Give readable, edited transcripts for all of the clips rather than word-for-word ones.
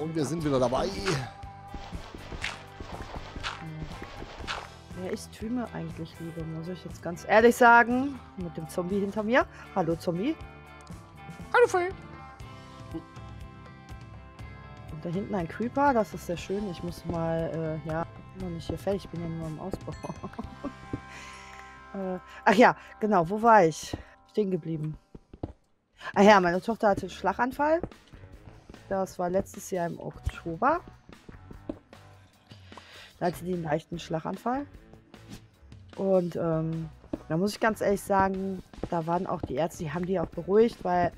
Und wir sind wieder dabei. Ja, ich streame eigentlich lieber, muss ich jetzt ganz ehrlich sagen. Mit dem Zombie hinter mir. Hallo Zombie. Hallo Fee. Und da hinten ein Creeper, das ist sehr schön. Ich muss mal, ja, noch nicht hier fertig, ich bin ja nur im Ausbau. Ach ja, genau, wo war ich? Stehen geblieben. Ach ja, meine Tochter hatte einen Schlaganfall. Das war letztes Jahr im Oktober. Da hatte die einen leichten Schlaganfall. Und da muss ich ganz ehrlich sagen, da waren auch die Ärzte, die haben die auch beruhigt, weil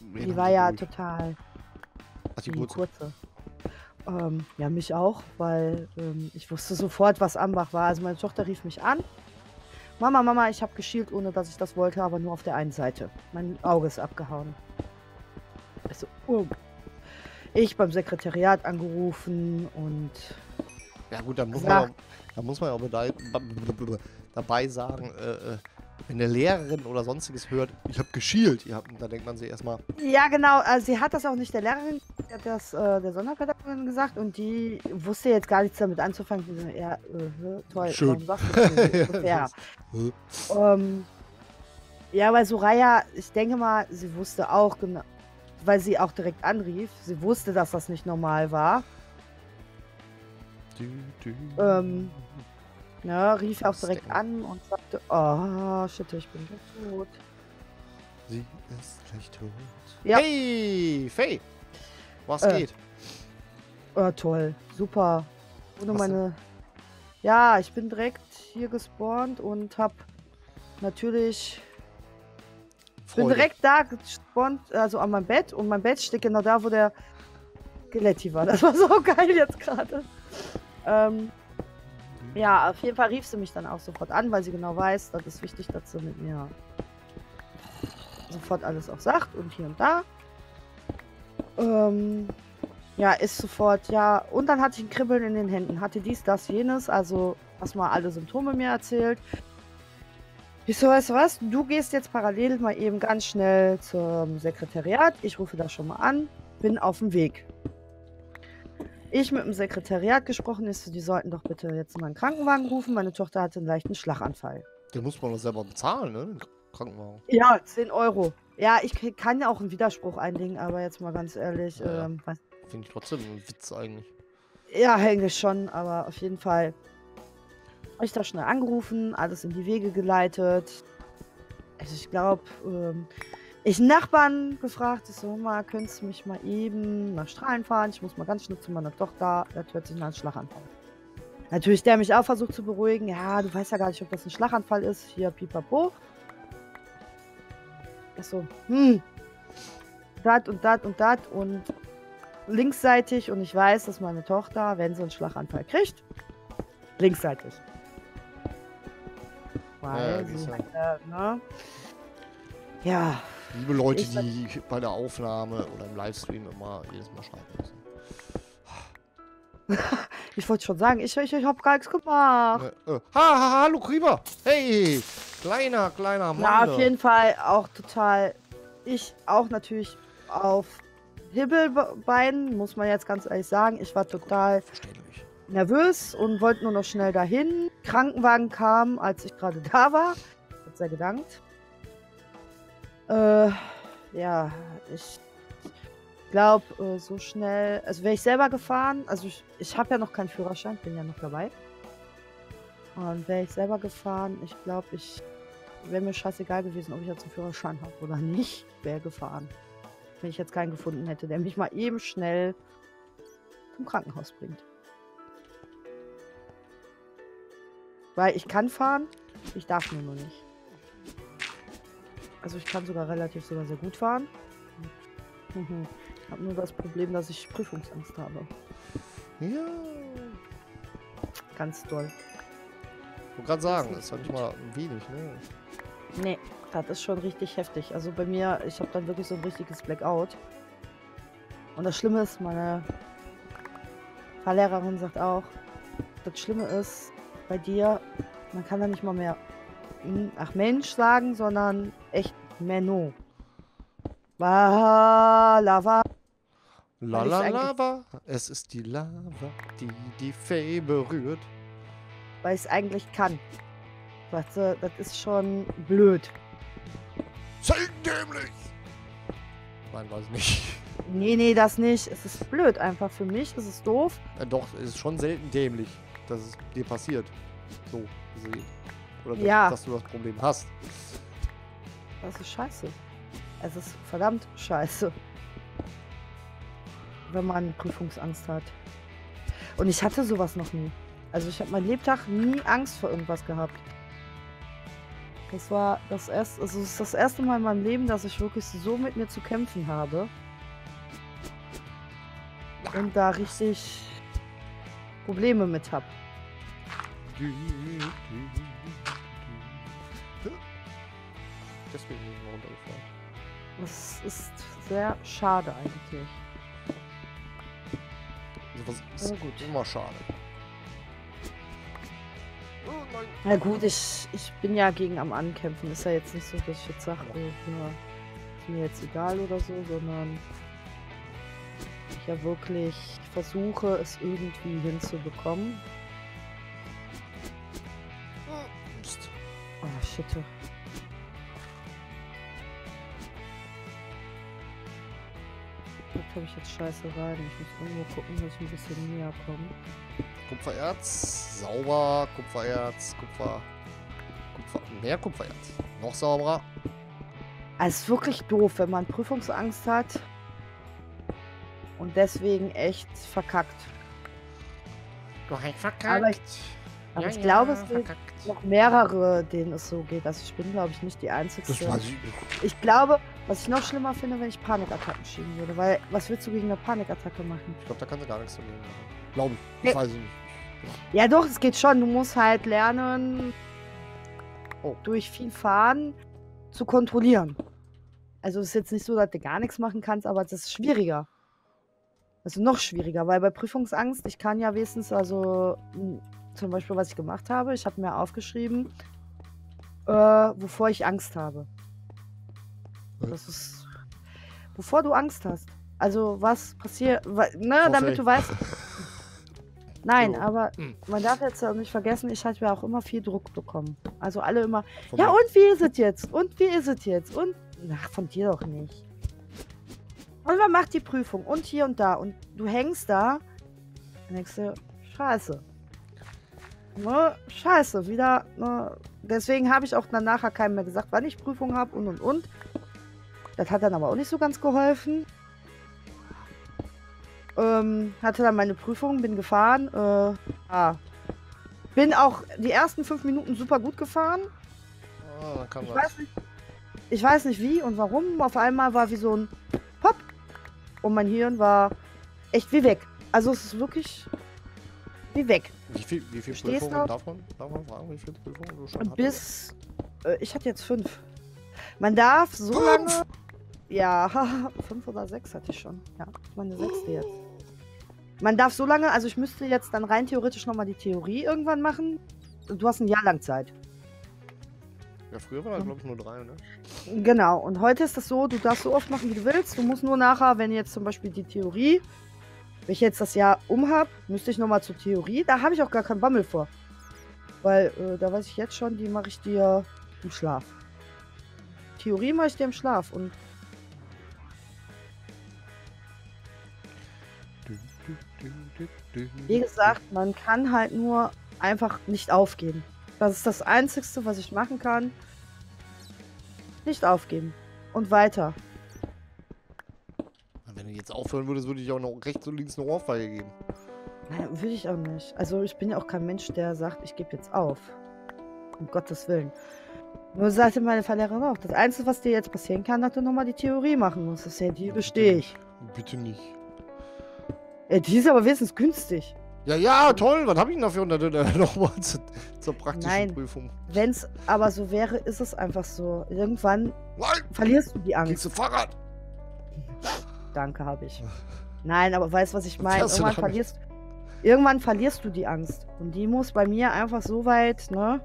die war ja total... Ach, die kurze. Ja, mich auch, weil ich wusste sofort, was Ambach war. Also meine Tochter rief mich an. Mama, Mama, ich habe geschielt, ohne dass ich das wollte, aber nur auf der einen Seite. Mein Auge ist abgehauen. Also, ich beim Sekretariat angerufen und... Ja gut, dann muss man auch dabei sagen, wenn eine Lehrerin oder sonstiges hört, ich habe geschielt, da denkt man sich erstmal... Ja genau, also sie hat das auch nicht der Lehrerin, sie hat das der Sonderpädagogin gesagt und die wusste jetzt gar nichts damit anzufangen. Die so, ja, toll. Schön. Ja. Ja, weil Soraya, ich denke mal, sie wusste auch, genau, weil sie auch direkt anrief, sie wusste, dass das nicht normal war. Ja, rief auch direkt an und sagte, oh, shit, ich bin gleich tot. Sie ist gleich tot. Ja. Hey, Faye! Was geht? Oh, toll, super. Ohne was meine... Denn? Ja, ich bin direkt hier gespawnt und hab natürlich... Freude. Bin direkt da gespawnt, also an meinem Bett. Und mein Bett steht genau da, wo der Galetti war. Das war so geil jetzt gerade. Ja, auf jeden Fall rief sie mich dann auch sofort an, weil sie genau weiß, das ist wichtig, dass sie mit mir sofort alles auch sagt und hier und da. Ja, ist sofort, ja, und dann hatte ich ein Kribbeln in den Händen, hatte dies, das, jenes, also erstmal alle Symptome mir erzählt. Ich so, weißt du was, du gehst jetzt parallel mal eben ganz schnell zum Sekretariat, ich rufe da schon mal an, bin auf dem Weg. Ich mit dem Sekretariat gesprochen ist, die sollten doch bitte jetzt mal einen Krankenwagen rufen. Meine Tochter hatte einen leichten Schlaganfall. Den muss man doch selber bezahlen, ne? Den Krankenwagen. Ja, 10 Euro. Ja, ich kann ja auch einen Widerspruch einlegen, aber jetzt mal ganz ehrlich. Ja, finde ich trotzdem einen Witz eigentlich. Ja, eigentlich schon, aber auf jeden Fall. Hab ich da schnell angerufen, alles in die Wege geleitet. Also ich glaube, ich Nachbarn gefragt, ich so, mal, könntest du mich mal eben nach Strahlen fahren? Ich muss mal ganz schnell zu meiner Tochter, das hört sich nach einem Schlaganfall. Natürlich, der mich auch versucht zu beruhigen. Ja, du weißt ja gar nicht, ob das ein Schlaganfall ist. Hier, pipapo. Ich so, dat und dat und dat und linksseitig. Und ich weiß, dass meine Tochter, wenn sie einen Schlaganfall kriegt, linksseitig. Weil ja, sie, ne? Ja. Liebe Leute, die bei der Aufnahme oder im Livestream immer jedes Mal schreiben müssen. Ich wollte schon sagen, ich hab gar nichts gemacht. Hallo Krieber! Hey! Kleiner Mann. Na, auf jeden Fall auch total. Ich auch natürlich auf Hibbelbeinen, muss man jetzt ganz ehrlich sagen. Ich war total nervös und wollte nur noch schnell dahin. Krankenwagen kam, als ich gerade da war. Gott sei Dank. Ja, ich glaube, so schnell, also wäre ich selber gefahren, also ich habe ja noch keinen Führerschein, bin ja noch dabei. Und wäre ich selber gefahren, ich glaube, wäre mir scheißegal gewesen, ob ich jetzt einen Führerschein habe oder nicht, wäre gefahren. Wenn ich jetzt keinen gefunden hätte, der mich mal eben schnell zum Krankenhaus bringt. Weil ich kann fahren, ich darf nur noch nicht. Also ich kann sogar sehr gut fahren. Ich habe nur das Problem, dass ich Prüfungsangst habe. Ja. Ganz doll. Ich wollte gerade sagen, das ist halt mal wenig, ne? Nee, das ist schon richtig heftig. Also bei mir, ich habe dann wirklich so ein richtiges Blackout. Und das Schlimme ist, meine Fahrlehrerin sagt auch, das Schlimme ist, bei dir, man kann da nicht mal mehr... Ach Mensch sagen, sondern echt Menno. Balava. La la Lava. Es ist die Lava, die die Fee berührt. Weil ich es eigentlich kann. Weißt du, das ist schon blöd. Zeig dämlich! Nein, weiß nicht. Nee, nee, das nicht. Es ist blöd einfach für mich. Es ist doof. Doch, es ist schon selten dämlich, dass es dir passiert. So gesehen. Oder ja, dass du das Problem hast. Das ist scheiße. Es ist verdammt scheiße. Wenn man Prüfungsangst hat. Und ich hatte sowas noch nie. Also ich habe meinen Lebtag nie Angst vor irgendwas gehabt. Das war das erste, also es ist das erste Mal in meinem Leben, dass ich wirklich so mit mir zu kämpfen habe. Und da richtig Probleme mit habe. Deswegen bin ich runtergefallen. Das ist sehr schade eigentlich. Also das ist gut. Immer schade. Na gut, ich bin ja gegen am Ankämpfen. Ist ja jetzt nicht so, dass ich jetzt sage, ist mir jetzt egal oder so, sondern ich ja wirklich versuche, es irgendwie hinzubekommen. Oh, shit. Das habe ich jetzt scheiße rein. Ich muss irgendwo gucken, dass ich ein bisschen näher komme. Kupfererz, sauber, Kupfererz, mehr Kupfererz, noch sauberer. Es ist wirklich doof, wenn man Prüfungsangst hat und deswegen echt verkackt. Du hast verkackt. Aber ich ja, glaube, es gibt noch mehrere, denen es so geht. Also ich bin, glaube ich, nicht die Einzige. Das weiß ich nicht. Ich glaube, was ich noch schlimmer finde, wenn ich Panikattacken schieben würde, weil was willst du gegen eine Panikattacke machen? Ich glaube, da kannst du gar nichts dagegen machen. Glaube ich. Ich weiß nicht. Ja. Ja doch, es geht schon. Du musst halt lernen, durch viel Fahren zu kontrollieren. Also es ist jetzt nicht so, dass du gar nichts machen kannst, aber es ist schwieriger. Also noch schwieriger, weil bei Prüfungsangst, ich kann ja wenigstens, also zum Beispiel, was ich gemacht habe, ich habe mir aufgeschrieben, wovor ich Angst habe. Das ist, wovor du Angst hast. Also was passiert, ne, damit du weißt... Nein, aber man darf jetzt nicht vergessen, ich hatte ja auch immer viel Druck bekommen. Also alle immer, ja und wie ist es jetzt? Und wie ist es jetzt? Und, ach, von dir doch nicht. Und man macht die Prüfung und hier und da und du hängst da und denkst dir, scheiße. Ne, scheiße, wieder, ne. Deswegen habe ich auch dann nachher keinem mehr gesagt, wann ich Prüfung habe und. Das hat dann aber auch nicht so ganz geholfen. Hatte dann meine Prüfung, bin gefahren. Bin auch die ersten 5 Minuten super gut gefahren. Oh, kann ich, ich weiß nicht wie und warum. Auf einmal war wie so ein Pop. Und mein Hirn war echt wie weg. Also es ist wirklich wie weg. Wie viel Prüfungen darf man fragen, wie viele Prüfungen du schon hattest? Bis, ich hatte jetzt 5. Man darf so lange... Ja, 5 oder 6 hatte ich schon. Ja, meine 6. jetzt. Man darf so lange, also ich müsste jetzt dann rein theoretisch nochmal die Theorie irgendwann machen. Du hast ein Jahr lang Zeit. Ja, früher war das, glaube ich, nur 3, ne? Genau, und heute ist das so, du darfst so oft machen, wie du willst. Du musst nur nachher, wenn jetzt zum Beispiel die Theorie, wenn ich jetzt das Jahr um habe, müsste ich nochmal zur Theorie. Da habe ich auch gar keinen Bammel vor. Weil, da weiß ich jetzt schon, die mache ich dir im Schlaf. Theorie mache ich dir im Schlaf und wie gesagt, man kann halt nur einfach nicht aufgeben. Das ist das Einzige, was ich machen kann. Nicht aufgeben. Und weiter. Wenn du jetzt aufhören würdest, würde ich auch noch rechts und links eine Ohrfeige geben. Nein, würde ich auch nicht. Also ich bin ja auch kein Mensch, der sagt, ich gebe jetzt auf. Um Gottes Willen. Nur sagte meine Verlehrerin auch, das Einzige, was dir jetzt passieren kann, dass du nochmal die Theorie machen musst. Das ist ja die bestehe ich. Bitte nicht. Ja, die ist aber wenigstens günstig. Ja, ja, toll. Was habe ich denn dafür nochmal zur praktischen Prüfung? Wenn es aber so wäre, ist es einfach so. Irgendwann verlierst du die Angst. Kriegst du Fahrrad? Danke, habe ich. Nein, aber weißt du, was ich meine? Irgendwann verlierst du die Angst. Und die muss bei mir einfach so weit, ne?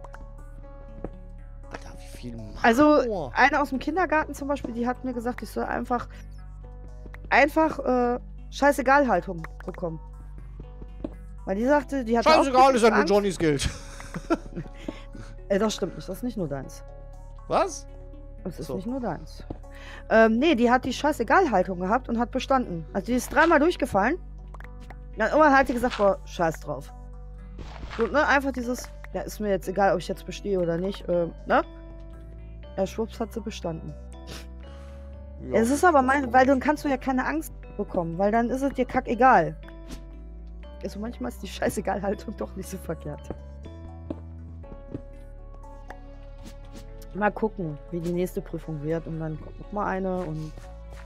Alter, wie viel Mann. Also, eine aus dem Kindergarten zum Beispiel, die hat mir gesagt, ich soll einfach Scheißegal-Haltung bekommen. Weil die sagte, die hat Scheißegal ist ja nur Johnnys Geld. Ey, das stimmt nicht. Das ist nicht nur deins. Was? Das ist so. Nicht nur deins. Nee, die hat die Scheißegal-Haltung gehabt und hat bestanden. Also die ist dreimal durchgefallen. Dann irgendwann hat sie gesagt, boah, scheiß drauf. So, ne, einfach dieses, ja, ist mir jetzt egal, ob ich jetzt bestehe oder nicht, ne? Ja, schwupps hat sie bestanden. Ja. Es ist aber mein, weil dann kannst du ja keine Angst bekommen, weil dann ist es dir kackegal. Also manchmal ist die Scheißegal-Haltung doch nicht so verkehrt. Mal gucken, wie die nächste Prüfung wird und dann kommt noch mal eine und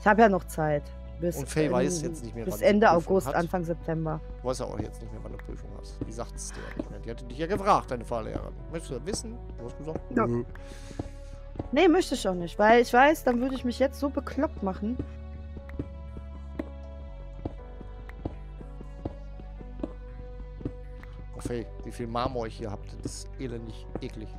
ich habe ja noch Zeit. Bis und Faye weiß jetzt nicht mehr, bis wann Ende August, hat. Anfang September. Du weißt ja auch jetzt nicht mehr, wann du Prüfung hast. Die sagt es dir nicht mehr. Die hatte dich ja gefragt, deine Fahrlehrerin. Möchtest du das wissen? Du hast gesagt, ja. Nö. Nee, möchte ich auch nicht, weil ich weiß, dann würde ich mich jetzt so bekloppt machen. Oh Faye, wie viel Marmor ich hier habt, das ist elendig eklig.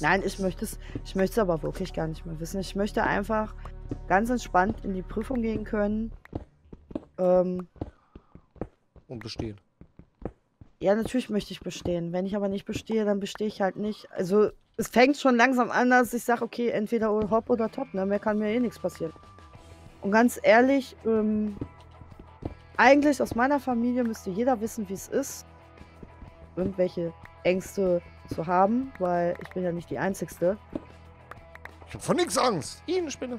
Nein, ich möchte es aber wirklich gar nicht mehr wissen. Ich möchte einfach ganz entspannt in die Prüfung gehen können. Und bestehen. Ja, natürlich möchte ich bestehen. Wenn ich aber nicht bestehe, dann bestehe ich halt nicht. Also es fängt schon langsam an, dass ich sage, okay, entweder hopp oder top. Ne? Mehr kann mir eh nichts passieren. Und ganz ehrlich, eigentlich aus meiner Familie müsste jeder wissen, wie es ist. Irgendwelche Ängste zu haben, weil ich bin ja nicht die Einzigste. Ich hab von nichts Angst. Ihnen Spinne.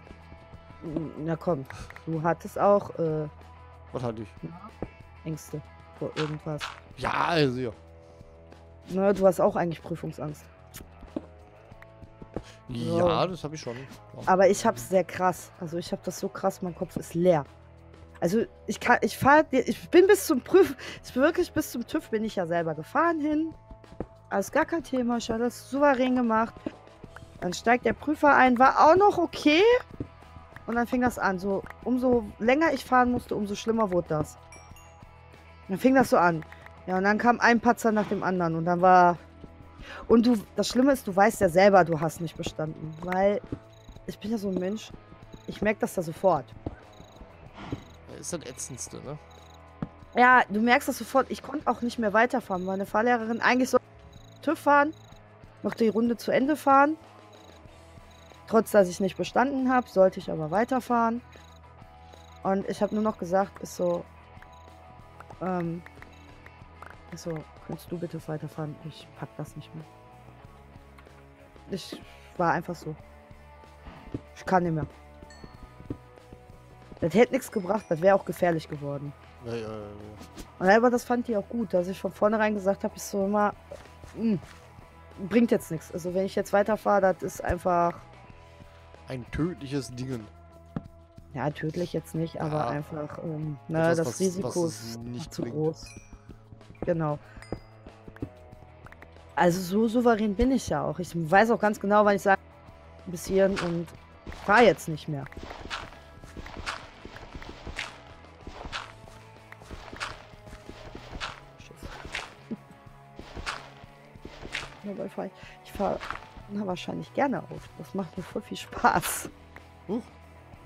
Na komm, du hattest auch was hatte ich? Ängste vor irgendwas. Ja, also ja. Na, du hast auch eigentlich Prüfungsangst. Ja, so. Das habe ich schon. Ja. Aber ich hab's sehr krass. Also ich habe das so krass, mein Kopf ist leer. Also ich kann, ich bin bis zum bis zum TÜV bin ich ja selber gefahren hin. Alles gar kein Thema, ich habe das souverän gemacht. Dann steigt der Prüfer ein, war auch noch okay. Und dann fing das an. So, umso länger ich fahren musste, umso schlimmer wurde das. Dann fing das so an. Ja, und dann kam ein Patzer nach dem anderen. Und dann war... Und du, das Schlimme ist, du weißt ja selber, du hast nicht bestanden. Weil ich bin ja so ein Mensch, ich merke das da sofort. Das ist das Ätzendste, ne? Ja, du merkst das sofort. Ich konnte auch nicht mehr weiterfahren, weil eine Fahrlehrerin eigentlich so... TÜV fahren, noch die Runde zu Ende fahren. Trotz, dass ich nicht bestanden habe, sollte ich aber weiterfahren. Und ich habe nur noch gesagt, ist so, kannst du bitte weiterfahren? Ich pack das nicht mehr. Ich war einfach so. Ich kann nicht mehr. Das hätte nichts gebracht, das wäre auch gefährlich geworden. Ja. Und aber das fand die auch gut, dass ich von vornherein gesagt habe, ich so immer... bringt jetzt nichts. Also wenn ich jetzt weiterfahre, das ist einfach... Ein tödliches Dingen. Ja, tödlich jetzt nicht, aber ja, einfach... etwas, das Risiko ist nicht zu groß. Genau. Also so souverän bin ich ja auch. Ich weiß auch ganz genau, wann ich sage, bis hierhin und fahre jetzt nicht mehr. Ich fahre wahrscheinlich gerne auf. Das macht mir voll viel Spaß. Das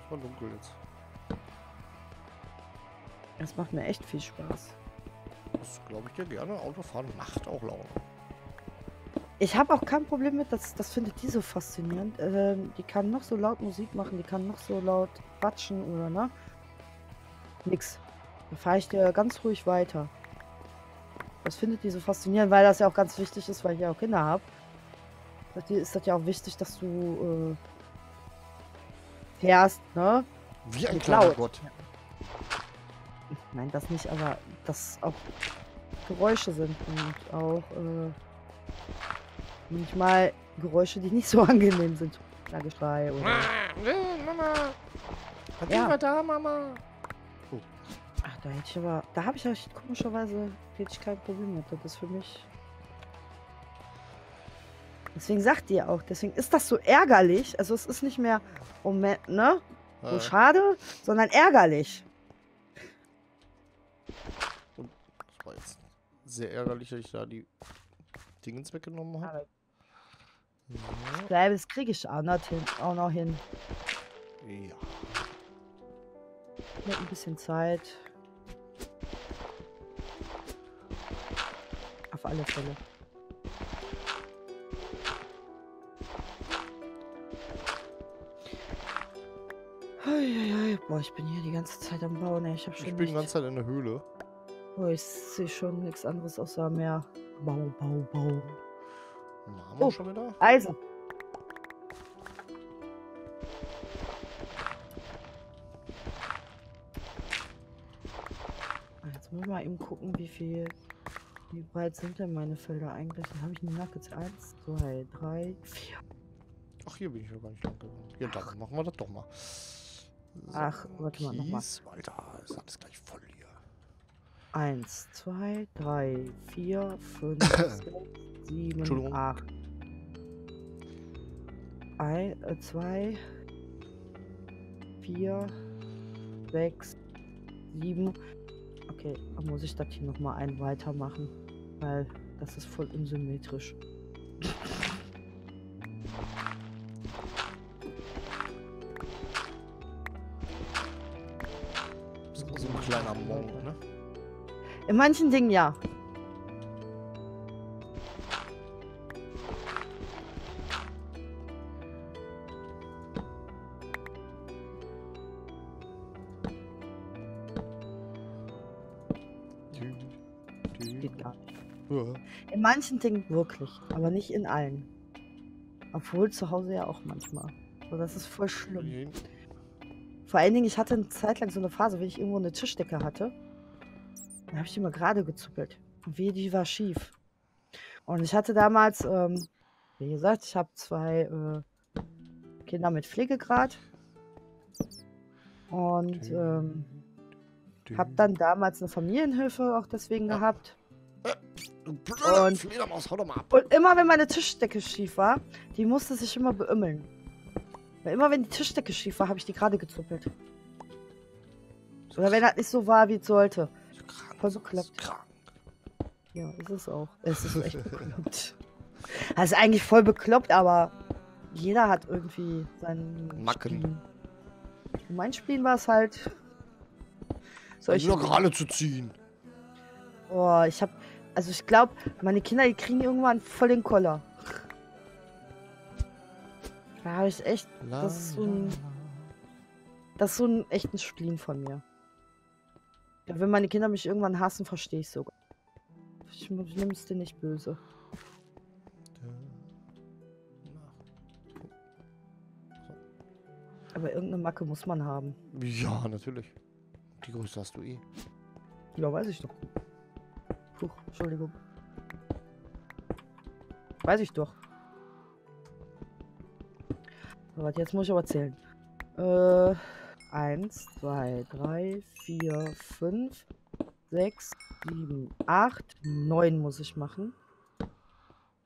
war dunkel jetzt. Das macht mir echt viel Spaß. Das glaube ich dir gerne. Autofahren macht auch Laune. Ich habe auch kein Problem mit, das findet die so faszinierend. Die kann noch so laut Musik machen, die kann noch so laut quatschen oder ne? Nix. Dann fahre ich dir ganz ruhig weiter. Das findet die so faszinierend, weil das ja auch ganz wichtig ist, weil ich ja auch Kinder habe. Dir ist das ja auch wichtig, dass du fährst, ne? Wie ein kleiner Gott. Nein, das nicht, aber dass auch Geräusche sind und auch manchmal Geräusche, die nicht so angenehm sind. Na, Geschrei oder... Mama! Was ja. Da, Mama? Oh. Ach, da hätte ich aber... Da habe ich ja komischerweise... kein Problem mit. Das ist für mich. Deswegen sagt ihr auch, deswegen ist das so ärgerlich. Also es ist nicht mehr Moment, ne? So schade, sondern ärgerlich. Und das war jetzt sehr ärgerlich, dass ich da die Dingens weggenommen habe. Ja. Ich glaube, das kriege ich auch noch hin. Ja. Noch ein bisschen Zeit. Auf alle Fälle. Boah, ich bin hier die ganze Zeit am Bauen, ey. Ich bin die ganze Zeit in der Höhle. Boah, ich sehe schon nichts anderes außer mehr Bau. Haben wir schon wieder? Eisen. Jetzt müssen wir mal eben gucken, wie breit sind denn meine Felder eigentlich. Da habe ich eine Nuggets. 1, 2, 3, 4. Ach, hier bin ich ja gar nicht lang geworden. Hier, dann machen wir das doch mal. So, ach, warte mal, nochmal. Alter, ist alles gleich voll hier. 1, 2, 3, 4, 5, 6, 7, 8. 1, 2, 4, 6, 7. Okay, dann muss ich das hier nochmal einen weitermachen, weil das ist voll unsymmetrisch. Kleiner Monk, ne? In manchen Dingen ja. Geht gar nicht. In manchen Dingen wirklich, aber nicht in allen. Obwohl zu Hause ja auch manchmal. Aber das ist voll schlimm. Vor allen Dingen, ich hatte eine Zeit lang so eine Phase, wenn ich irgendwo eine Tischdecke hatte, dann habe ich die mal gerade gezuppelt. Wie die war schief. Und ich hatte damals, wie gesagt, ich habe 2 Kinder mit Pflegegrad. Und habe dann damals eine Familienhilfe auch deswegen gehabt. Und immer wenn meine Tischdecke schief war, die musste sich immer beümmeln. Weil immer wenn die Tischdecke schief war, habe ich die gerade gezuppelt. Oder wenn das nicht so war, wie es sollte. Voll so klappt. Ja, ist es auch. Es ist echt bekloppt. Das ist eigentlich voll bekloppt, aber jeder hat irgendwie seinen Macken. In meinen Spielen war es halt. Solche Lokale zu ziehen. Boah, ich hab. Also ich glaube, meine Kinder, die kriegen irgendwann voll den Koller. Da habe ich echt. Das ist so ein echten Spleen von mir. Ja, wenn meine Kinder mich irgendwann hassen, verstehe ich sogar. Ich nehme es dir nicht böse. Aber irgendeine Macke muss man haben. Ja, natürlich. Die Größe hast du eh. Ja, weiß ich doch. Puh, Entschuldigung. Weiß ich doch. Warte, jetzt muss ich aber zählen. 1, 2, 3, 4, 5, 6, 7, 8, 9 muss ich machen.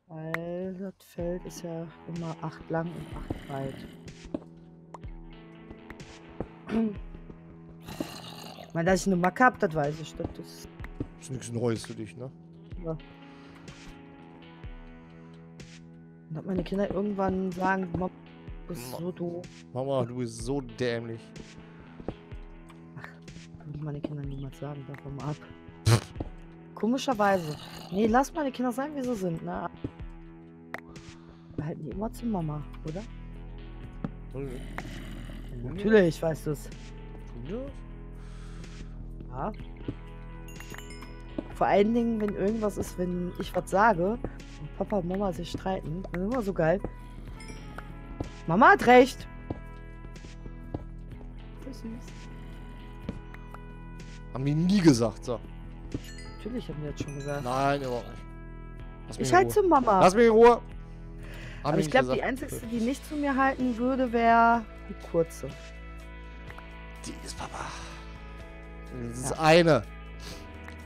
Weil das Feld ist ja immer 8 lang und 8 breit. Ich meine, dass ich eine Macke habe, das weiß ich. Das ist nichts Neues für dich, ne? Ja. Und hat meine Kinder irgendwann sagen, du bist so doof. Mama, du bist so dämlich. Ach, würde meine Kinder niemals sagen, davon ab. Komischerweise. Nee, lass meine Kinder sein, wie sie sind, ne? Wir halten die immer zu Mama, oder? Okay. Ja, natürlich, weißt du es. Ja. Vor allen Dingen, wenn irgendwas ist, wenn ich was sage und Papa und Mama sich streiten, das ist immer so geil. Mama hat recht. So süß. Haben die nie gesagt, so. Natürlich haben die das schon gesagt. Nein, überhaupt nicht. Ich halte zu Mama. Lass mich in Ruhe. Aber ich glaube, die einzigste, die nicht zu mir halten würde, wäre die kurze. Die ist Papa. Das ist eine.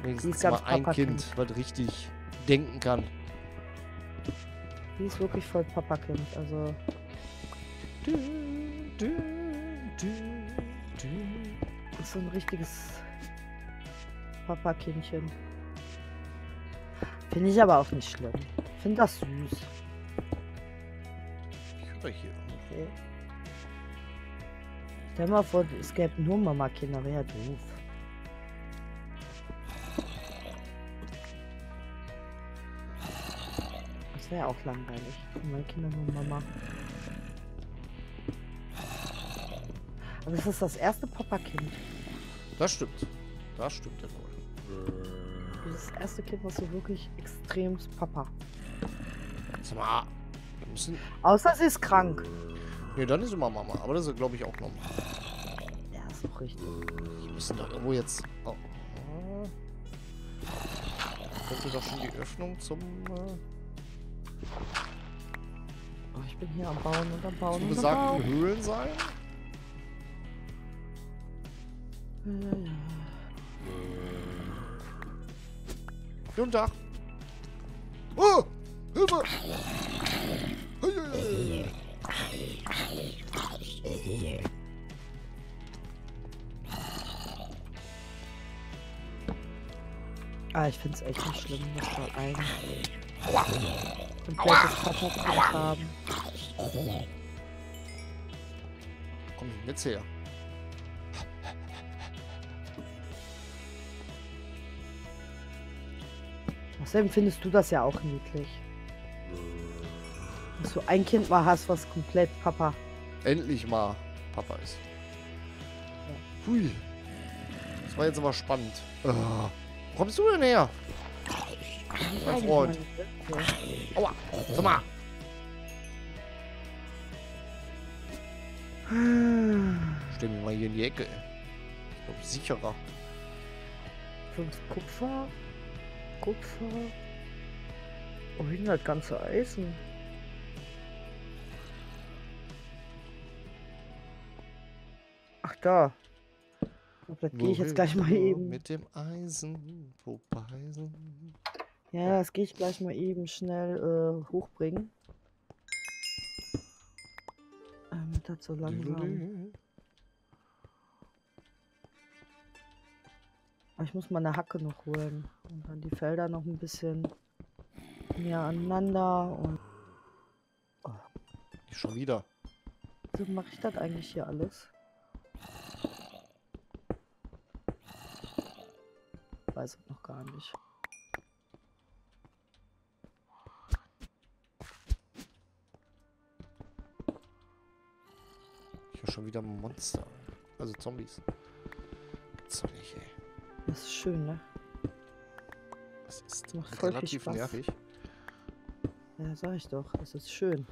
Wenigstens mal ein Kind, was richtig denken kann. Die ist wirklich voll Papakind, also. Das ist so ein richtiges Papakindchen. Finde ich aber auch nicht schlimm. Finde das süß. Ich höre hier. Okay. Stell mal vor, es gäbe nur Mama-Kinder, wäre ja doof. Das wäre auch langweilig. Meine Kinder nur Mama. Aber das ist das erste Papa-Kind. Das stimmt. Das stimmt ja wohl. Das ist das erste Kind, was so wirklich extrem Papa. Sag mal, wir müssen... Außer sie ist krank. Ne, dann ist immer Mama. Aber das ist, glaube ich, auch normal. Ja, ist doch richtig. Die müssen doch irgendwo jetzt... Oh. Da könnte doch schon die Öffnung zum... Oh, ich bin hier am Bauen und am Bauen. Zu besagten Höhlen sein? Guten Tag. Oh! Hilfe! Ah, ich find's echt nicht schlimm, dass da ein komplettes Papa-Kind haben. Komm jetzt her. Außerdem findest du das ja auch niedlich. Dass du ein Kind mal hast, was komplett Papa... Endlich mal Papa ist. Ja. Hui. Das war jetzt aber spannend. Wo kommst du denn her? Mein Freund. Aua. Sag mal. Stell mich mal hier in die Ecke. Ich glaube, sicherer. 5 Kupfer. Kupfer. Oh, hinten das ganze Eisen. Ach da. Vielleicht gehe ich jetzt gleich mal eben. Mit dem Eisen. Popeisen. Ja, das gehe ich gleich mal eben schnell hochbringen. Das so langsam. Ich muss mal eine Hacke noch holen und dann die Felder noch ein bisschen näher aneinander und... Oh. Schon wieder. Wieso mache ich das eigentlich hier alles? Ich weiß es noch gar nicht. Ich habe schon wieder Monster. Also Zombies. Gibt's doch nicht, ey. Das ist schön, ne? Das ist relativ nervig. Ja, sag ich doch. Es ist schön.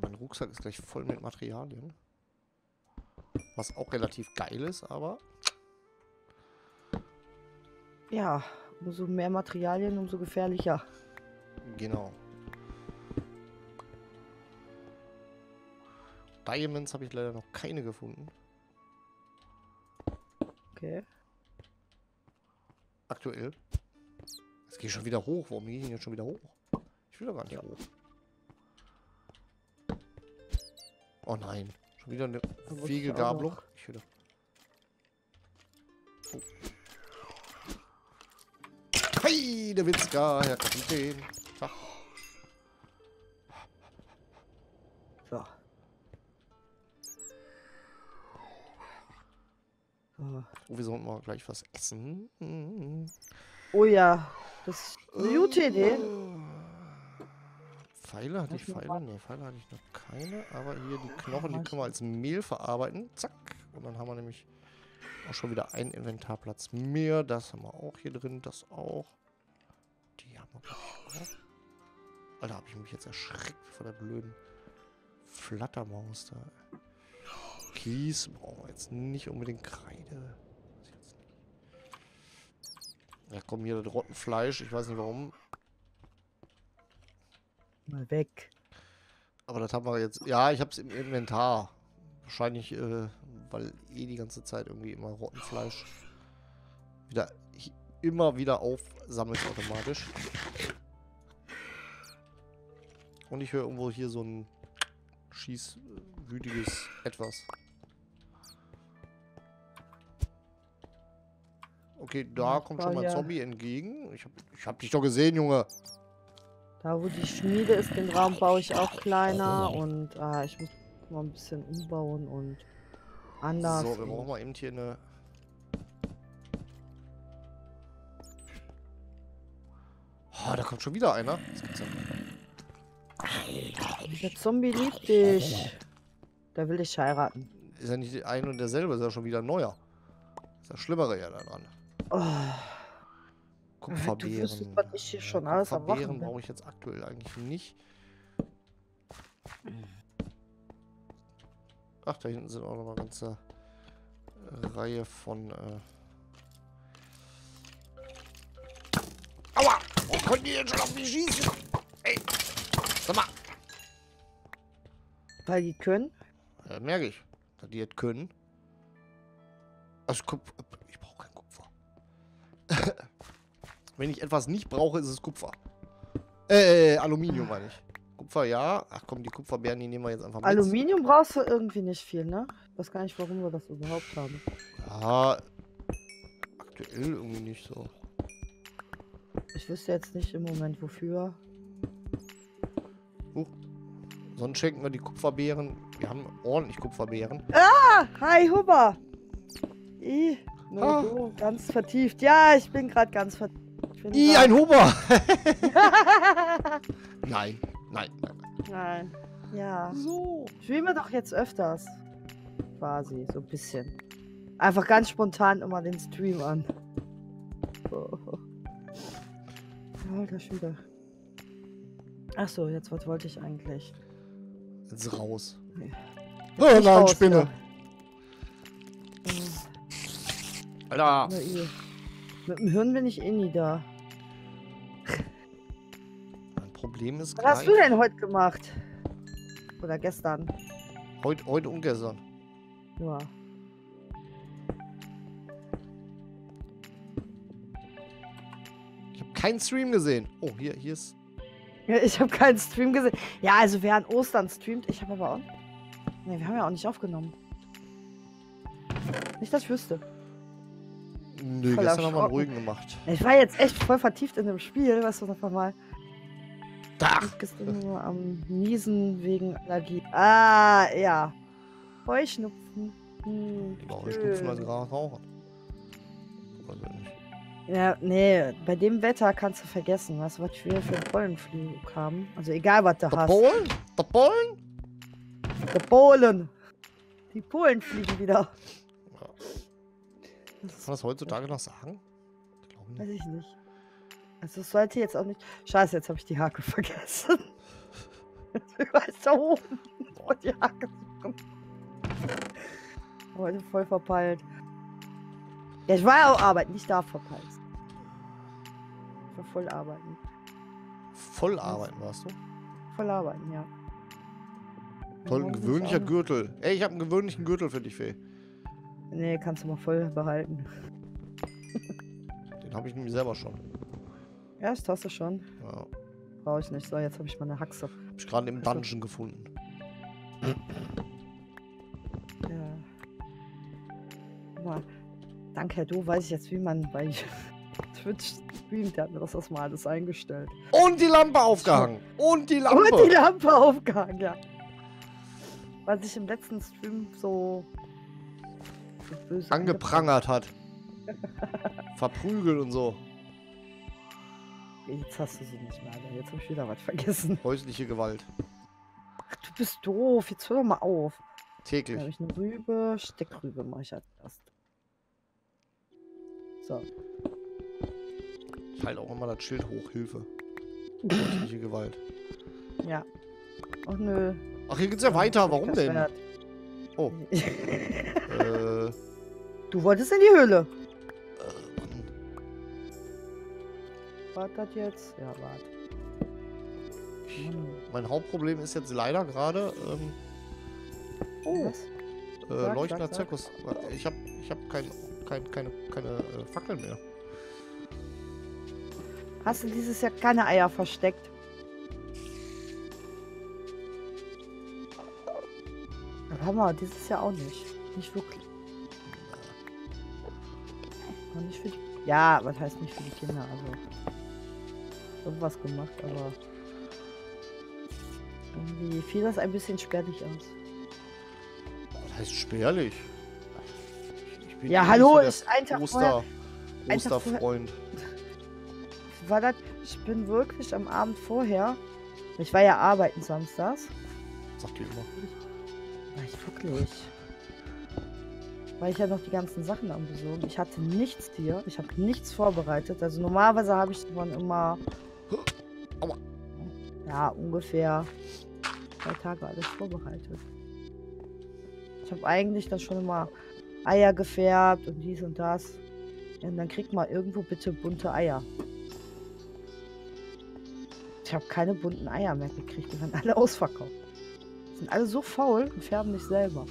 Mein Rucksack ist gleich voll mit Materialien. Was auch relativ geil ist, aber... Ja, umso mehr Materialien, umso gefährlicher. Genau. Diamonds habe ich leider noch keine gefunden. Okay. Aktuell. Es geht schon wieder hoch. Warum gehe ich denn jetzt schon wieder hoch? Ich will doch gar nicht hoch. Oh nein. Schon wieder eine Fegegabelung. Ich will doch... Oh. Hey, der Witzka, Herr Kapitän. Tag. So. Oh, wir sollten mal gleich was essen. Oh ja, das ist eine gute Idee. Pfeile hatte ich, Pfeile? Ne, Pfeile hatte ich noch keine. Aber hier die Knochen, die können wir als Mehl verarbeiten. Zack. Und dann haben wir nämlich auch schon wieder einen Inventarplatz mehr. Das haben wir auch hier drin, das auch. Die haben wir gleich auch. Alter, habe ich mich jetzt erschreckt vor der blöden Flattermaus da. Kies brauchen wir jetzt nicht unbedingt Kreide. Ja komm, hier das rotten Fleisch, ich weiß nicht warum. Mal weg. Aber das haben wir jetzt, ja, ich habe es im Inventar. Wahrscheinlich, weil eh die ganze Zeit irgendwie immer rotten Fleisch immer wieder aufsammelt automatisch. Und ich höre irgendwo hier so ein schießwütiges Etwas. Okay, da kommt schon mal ein Zombie entgegen. Ich hab dich doch gesehen, Junge. Da, wo die Schmiede ist, den Raum baue ich auch kleiner. Und ich muss mal ein bisschen umbauen und anders. So, wir brauchen mal eben hier eine... Oh, da kommt schon wieder einer. Das gibt's ja nicht. Der Zombie liebt dich. Der will dich heiraten. Ist ja nicht ein und derselbe, ist ja schon wieder ein neuer. Ist ja Schlimmere ja da dran. Oh. Kupferbeeren. Du wüsstest, was ich hier schon alles Kupferbeeren brauche ich jetzt aktuell eigentlich nicht. Ach, da hinten sind auch noch mal eine ganze Reihe von. Aua! Wo konnten die denn schon auf mich schießen? Ey! Sag mal! Weil die können? Ja, das merke ich. Dass die jetzt können. Also, ich brauche kein Kupfer. Wenn ich etwas nicht brauche, ist es Kupfer. Aluminium meine ich. Kupfer, ja. Ach komm, die Kupferbeeren, die nehmen wir jetzt einfach mal. Aluminium brauchst du irgendwie nicht viel, ne? Ich weiß gar nicht, warum wir das überhaupt haben. Ja, aktuell irgendwie nicht so. Ich wüsste jetzt nicht im Moment, wofür. Sonst schenken wir die Kupferbeeren. Wir haben ordentlich Kupferbeeren. Ah, hi, Huber. No, ganz vertieft. Ja, ich bin gerade ganz vertieft. I, ein Huber! Nein, nein, nein. Nein, ja. So. Spielen wir doch jetzt öfters. Quasi, so ein bisschen. Einfach ganz spontan immer den Stream an. Oh. Alter Schüler. Achso, jetzt was wollte ich eigentlich? Jetzt raus. Okay. Jetzt nein, raus, Spinne. Ja. Alter. Mit dem Hirn bin ich eh nie da. Was gleich. Hast du denn heute gemacht? Oder gestern? Heute und gestern. Ja. Ich habe keinen Stream gesehen. Oh, hier ist... Ja, ich habe keinen Stream gesehen. Ja, also wer an Ostern streamt, ich habe aber auch... Ne, wir haben ja auch nicht aufgenommen. Nicht, dass ich wüsste. Nö, voll gestern haben wir einen ruhigen gemacht. Ich war jetzt echt voll vertieft in dem Spiel, weißt du, einfach mal... Ich gestern nur am Niesen wegen Allergie. Ah, ja. Heuschnupfen. Heuschnupfen als gerade rauchen. Ja, nee, bei dem Wetter kannst du vergessen, was wir für einen Pollenflug haben. Also egal, was du hast. Polen? Der Polen? Der Polen. Die Polen fliegen wieder. Ja. Kann man das heutzutage noch sagen? Ich glaube nicht. Weiß ich nicht. Also das sollte jetzt auch nicht... Scheiße, jetzt habe ich die Hake vergessen. Überall ist da oben. Und die Hake suchen. Heute voll verpeilt. Ja, ich war ja auch arbeiten, nicht da verpeilt. Ich war voll arbeiten. Voll arbeiten warst du? Voll arbeiten, ja. Toll, ein gewöhnlicher Gürtel. Ey, ich habe einen gewöhnlichen Gürtel für dich, Fee. Nee, kannst du mal voll behalten. Den habe ich nämlich selber schon. Ja, ich taste schon. Ja. Brauche ich nicht. So, jetzt habe ich meine Haxe. Hab ich gerade im Dungeon gefunden. Ja. Guck mal. Danke, du weiß ich jetzt, wie man bei Twitch streamt. Der hat mir das mal alles eingestellt. Und die Lampe aufgehangen. Ja. Was ich im letzten Stream so böse angeprangert hat. Verprügelt und so. Jetzt hast du sie nicht mehr, Alter. Jetzt habe ich wieder was vergessen. Häusliche Gewalt. Ach, du bist doof. Jetzt hör doch mal auf. Täglich. Da habe ich eine Rübe. Steckrübe mache ich als erst. So. Ich halte auch immer das Schild hoch. Hilfe. Häusliche Gewalt. Ja. Ach nö. Ach, hier geht's ja weiter. Warum denn? Oh. Du wolltest in die Höhle. War das jetzt? Ja, warte. Mein Hauptproblem ist jetzt leider gerade. Leuchtender Zirkus. Ich habe keine Fackeln mehr. Hast du dieses Jahr keine Eier versteckt? Hammer, dieses Jahr auch nicht. Nicht wirklich. Nicht für die, ja, was heißt nicht für die Kinder? Also. Irgendwas gemacht, aber irgendwie fiel das ein bisschen spärlich aus. Was heißt spärlich? Ja, hallo, ist ein Tag vorher. Osterfreund. War das? Ich bin wirklich am Abend vorher. Ich war ja arbeiten samstags. Sagt ihr immer. War ich wirklich. Weil ich ja noch die ganzen Sachen am Besorgen. Ich hatte nichts hier. Ich habe nichts vorbereitet. Also normalerweise habe ich davon immer... Ja, ungefähr 2 Tage alles vorbereitet. Ich habe eigentlich dann schon immer Eier gefärbt und dies und das. Und dann kriegt mal irgendwo bitte bunte Eier. Ich habe keine bunten Eier mehr gekriegt. Die waren alle ausverkauft. Die sind alle so faul und färben nicht selber.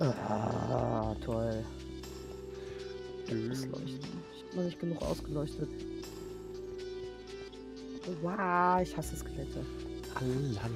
Ah, toll. Das leuchtet. Ich hab noch nicht genug ausgeleuchtet. Wow, ich hasse Skelette. Alala.